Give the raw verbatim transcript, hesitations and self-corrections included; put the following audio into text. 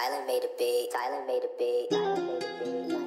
Tyler made a beat. Tyler made a beat. Tyler made a beat.